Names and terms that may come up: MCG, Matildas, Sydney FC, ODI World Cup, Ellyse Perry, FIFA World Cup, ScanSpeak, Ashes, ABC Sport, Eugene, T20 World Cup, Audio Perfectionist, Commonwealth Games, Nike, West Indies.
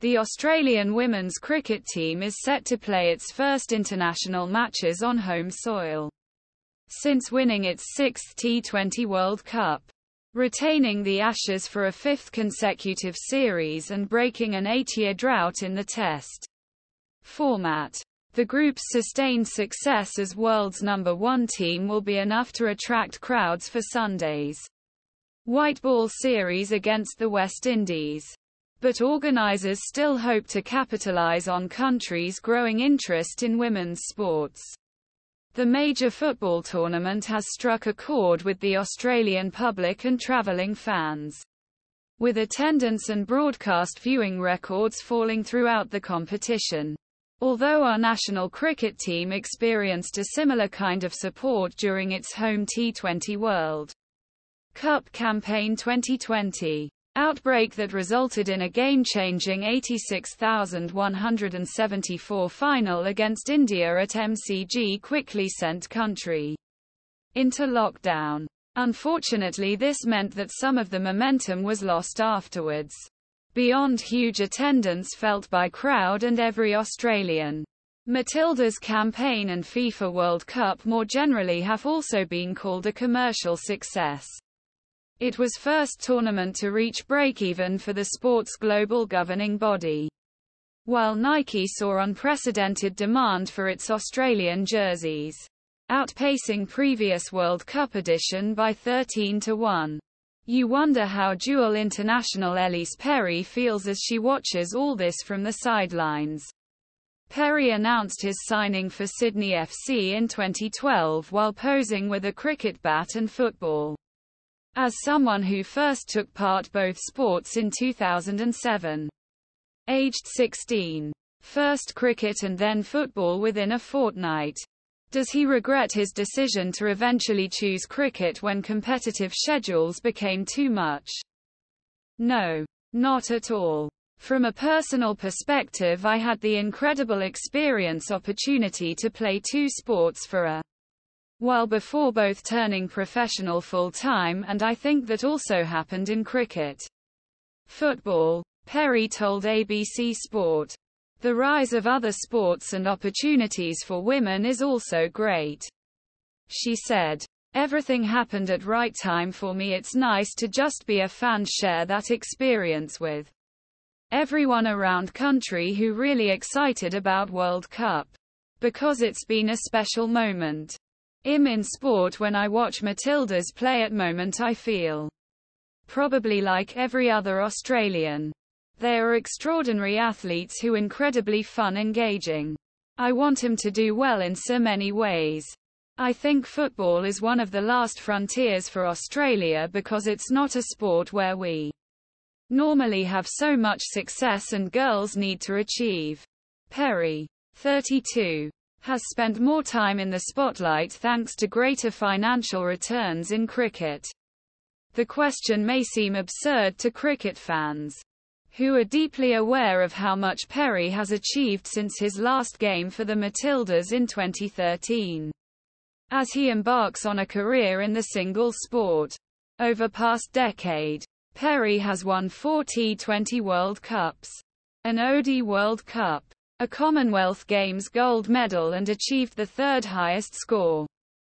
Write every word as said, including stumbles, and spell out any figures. The Australian women's cricket team is set to play its first international matches on home soil since winning its sixth T twenty World Cup, retaining the Ashes for a fifth consecutive series and breaking an eight-year drought in the Test format. The group's sustained success as world's number one team will be enough to attract crowds for Sunday's white ball series against the West Indies. But organisers still hope to capitalise on countries' growing interest in women's sports. The major football tournament has struck a chord with the Australian public and travelling fans, with attendance and broadcast viewing records falling throughout the competition. Although our national cricket team experienced a similar kind of support during its home T twenty World Cup campaign twenty twenty. Outbreak that resulted in a game-changing eighty-six thousand one hundred seventy-four final against India at M C G quickly sent country into lockdown. Unfortunately, this meant that some of the momentum was lost afterwards, beyond huge attendance felt by crowd and every Australian. Matildas campaign and FIFA World Cup more generally have also been called a commercial success. It was the first tournament to reach break-even for the sport's global governing body, while Nike saw unprecedented demand for its Australian jerseys, outpacing previous World Cup edition by thirteen to one. You wonder how dual international Ellyse Perry feels as she watches all this from the sidelines. Perry announced his signing for Sydney F C in twenty twelve while posing with a cricket bat and football. As someone who first took part both sports in two thousand seven, aged sixteen, first cricket and then football within a fortnight, does he regret his decision to eventually choose cricket when competitive schedules became too much? No, not at all. From a personal perspective, I had the incredible experience opportunity to play two sports for a while before both turning professional full-time, and I think that also happened in cricket. Football, Perry told A B C Sport. The rise of other sports and opportunities for women is also great. She said, everything happened at right time for me. It's nice to just be a fan, share that experience with everyone around country who really excited about World Cup, because it's been a special moment. I'm in sport when I watch Matildas play at moment I feel probably like every other Australian. They are extraordinary athletes who incredibly fun engaging. I want him to do well in so many ways. I think football is one of the last frontiers for Australia because it's not a sport where we normally have so much success and girls need to achieve. Perry, thirty-two, has spent more time in the spotlight thanks to greater financial returns in cricket. The question may seem absurd to cricket fans, who are deeply aware of how much Perry has achieved since his last game for the Matildas in twenty thirteen, as he embarks on a career in the single sport. Over past decade, Perry has won four T twenty World Cups, an O D I World Cup, a Commonwealth Games gold medal and achieved the third highest score